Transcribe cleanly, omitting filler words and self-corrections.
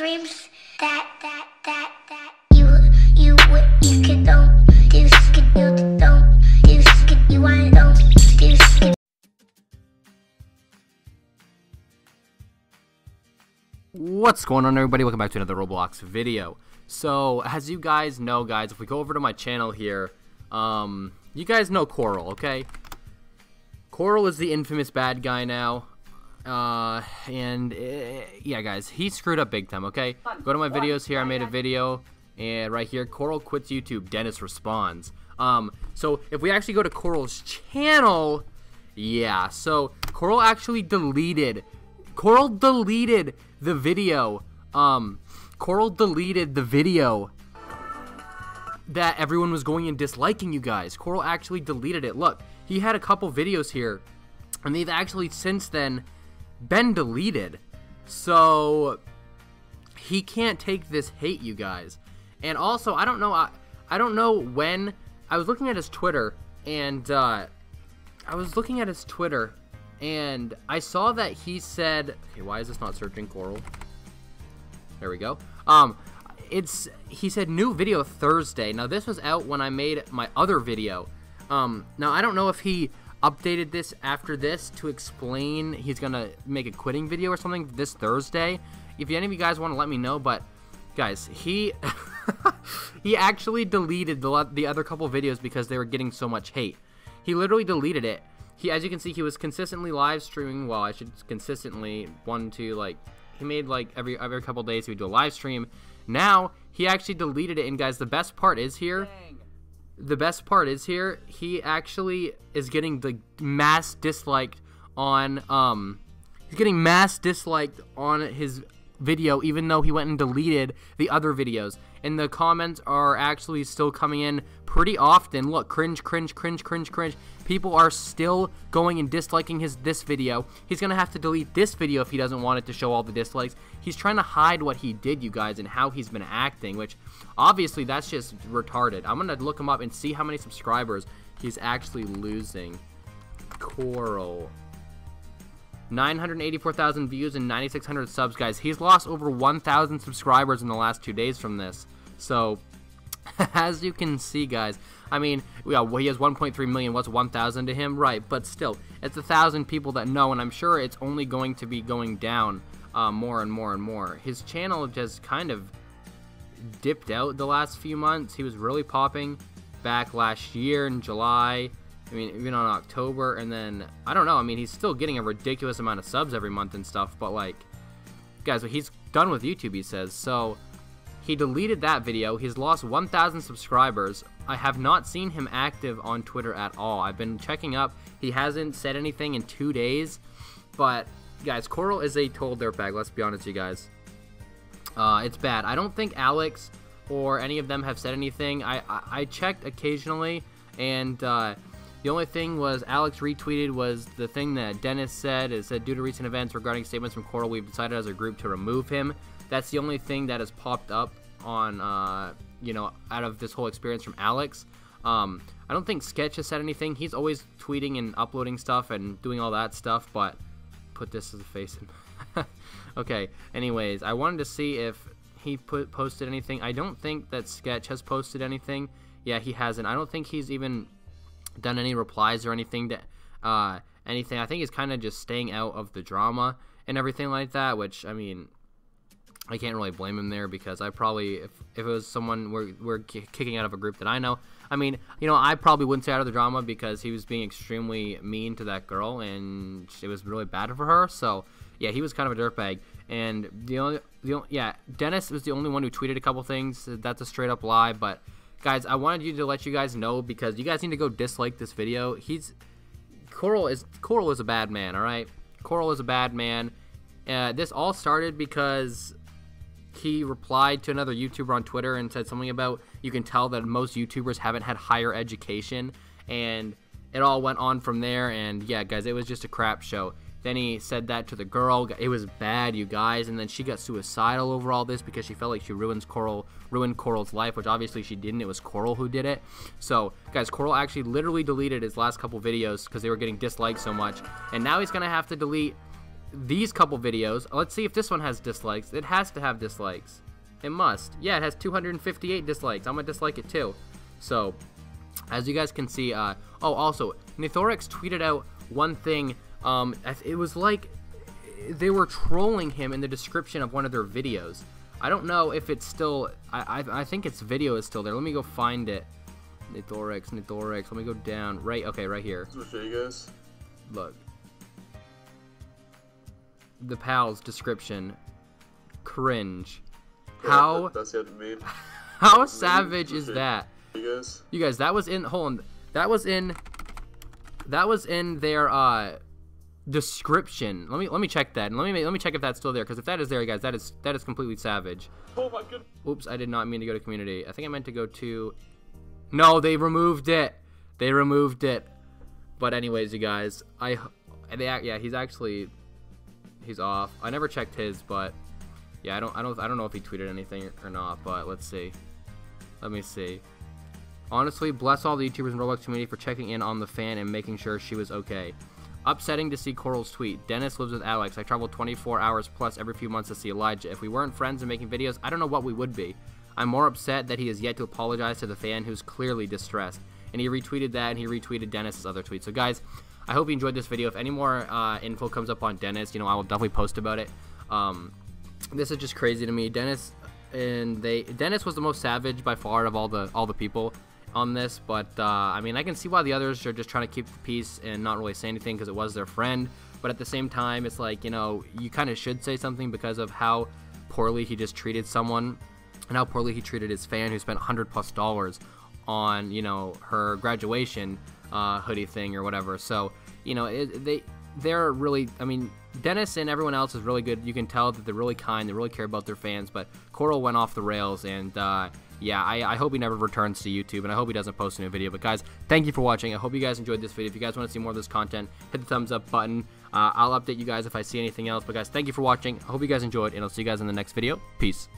dreams that you could don't do skid, you don't do skid, you wanna don't do skid. What's going on, everybody? Welcome back to another Roblox video. So as you guys know, guys, if we go over to my channel here, you guys know Corl, okay? Corl is the infamous bad guy now. Yeah, guys, he screwed up big time, okay? Go to my videos here. I made a video, and right here, Corl quits YouTube, Denis responds. So if we actually go to Corl's channel, yeah, so Corl actually deleted, Corl deleted the video that everyone was going and disliking, you guys. Corl actually deleted it. Look, he had a couple videos here, and they've actually since then been deleted, so he can't take this hate, you guys. And also, I don't know, I don't know when I was looking at his Twitter, and I saw that he said, okay, why is this not searching Corl? There we go. He said new video Thursday. Now this was out when I made my other video. Now I don't know if he updated this after this to explain he's gonna make a quitting video or something this Thursday. If any of you guys want to let me know, but guys, he he actually deleted the other couple videos because they were getting so much hate. He literally deleted it. He, as you can see, he was consistently live streaming. Well, I should consistently he made like every couple days he would do a live stream. Now he actually deleted it, and guys, the best part is here. The best part is here, he actually is getting the mass disliked on, he's getting mass disliked on his video, even though he went and deleted the other videos. And the comments are actually still coming in pretty often. Look, cringe, cringe, cringe, cringe, cringe. People are still going and disliking this video. He's gonna have to delete this video if he doesn't want it to show all the dislikes. He's trying to hide what he did, you guys, and how he's been acting, which obviously that's just retarded. I'm gonna look him up and see how many subscribers he's actually losing. Corl. 984,000 views and 9,600 subs, guys. He's lost over 1,000 subscribers in the last 2 days from this. So, as you can see, guys, I mean, yeah, well, he has 1.3 million. What's 1,000 to him? Right, but still, it's 1,000 people that know, and I'm sure it's only going to be going down more and more and more. His channel just kind of dipped out the last few months. He was really popping back last year in July. I mean, even on October, and then, I don't know, I mean, he's still getting a ridiculous amount of subs every month and stuff, but, like, guys, he's done with YouTube, he says, so he deleted that video. He's lost 1,000 subscribers. I have not seen him active on Twitter at all. I've been checking up. He hasn't said anything in 2 days, but, guys, Corl is a total dirtbag, let's be honest, you guys. It's bad. I don't think Alex or any of them have said anything. I checked occasionally, and, the only thing was Alex retweeted was the thing that Denis said. It said, due to recent events regarding statements from Corl, we've decided as a group to remove him. That's the only thing that has popped up on, you know, out of this whole experience from Alex. I don't think Sketch has said anything. He's always tweeting and uploading stuff and doing all that stuff, but put this as a face. Okay, anyways, I wanted to see if he posted anything. I don't think that Sketch has posted anything. Yeah, he hasn't. I don't think he's even done any replies or anything to anything. I think he's kind of just staying out of the drama and everything like that, which, I mean, I can't really blame him there, because I probably, if it was someone we're kicking out of a group that I know, I mean, you know, I probably wouldn't stay out of the drama, because he was being extremely mean to that girl and it was really bad for her. So yeah, he was kind of a dirtbag. And yeah, Denis was the only one who tweeted a couple things. That's a straight up lie. But guys, I wanted you to let you guys know, because you guys need to go dislike this video. Corl is a bad man, all right? Corl is a bad man. This all started because he replied to another YouTuber on Twitter and said something about, you can tell that most YouTubers haven't had higher education, and it all went on from there. And yeah, guys, it was just a crap show. Then he said that to the girl. It was bad, you guys. And then she got suicidal over all this because she felt like she ruined Corl's life, which obviously she didn't. It was Corl who did it. So, guys, Corl actually literally deleted his last couple videos because they were getting disliked so much. And now he's going to have to delete these couple videos. Let's see if this one has dislikes. It has to have dislikes. It must. Yeah, it has 258 dislikes. I'm gonna dislike it too. So, as you guys can see, oh, also, Nethorix tweeted out one thing. It was like they were trolling him in the description of one of their videos. I don't know if it's still. I think its video is still there. Let me go find it. Nethorix. Let me go down. Right. Okay. Right here. I'll show you guys. Look. The Pals description. Cringe. How? That's the meme. How savage is that? You guys, that was in. Hold on. That was in their description. Let me check that, and let me check if that's still there, because if that is there, guys, that is completely savage. Oh my goodness. Oops, I did not mean to go to community. I think I meant to go to. No, they removed it. They removed it. But anyways, you guys, yeah, he's off. I never checked his, but yeah, I don't know if he tweeted anything or not. But let's see. Let me see. Honestly, bless all the YouTubers in Roblox community for checking in on the fan and making sure she was okay. Upsetting to see Corl's tweet. Dennis lives with Alex. I travel 24 hours plus every few months to see Elijah. If we weren't friends and making videos, I don't know what we would be. I'm more upset that he has yet to apologize to the fan who's clearly distressed. And he retweeted that, and he retweeted Dennis's other tweet. So guys, I hope you enjoyed this video. If any more info comes up on Dennis, you know, I will definitely post about it. This is just crazy to me. Dennis was the most savage by far of all the people on this, but I mean, I can see why the others are just trying to keep the peace and not really say anything because it was their friend. But at the same time, it's like, you know, you kind of should say something because of how poorly he just treated someone and how poorly he treated his fan who spent $100+ on, you know, her graduation hoodie thing or whatever. So, you know, they're really, I mean, Dennis and everyone else is really good. You can tell that they're really kind, they really care about their fans, but Corl went off the rails, and yeah, I hope he never returns to YouTube, and I hope he doesn't post a new video. But guys, thank you for watching. I hope you guys enjoyed this video. If you guys want to see more of this content, hit the thumbs up button. I'll update you guys if I see anything else. But guys, thank you for watching. I hope you guys enjoyed, and I'll see you guys in the next video. Peace.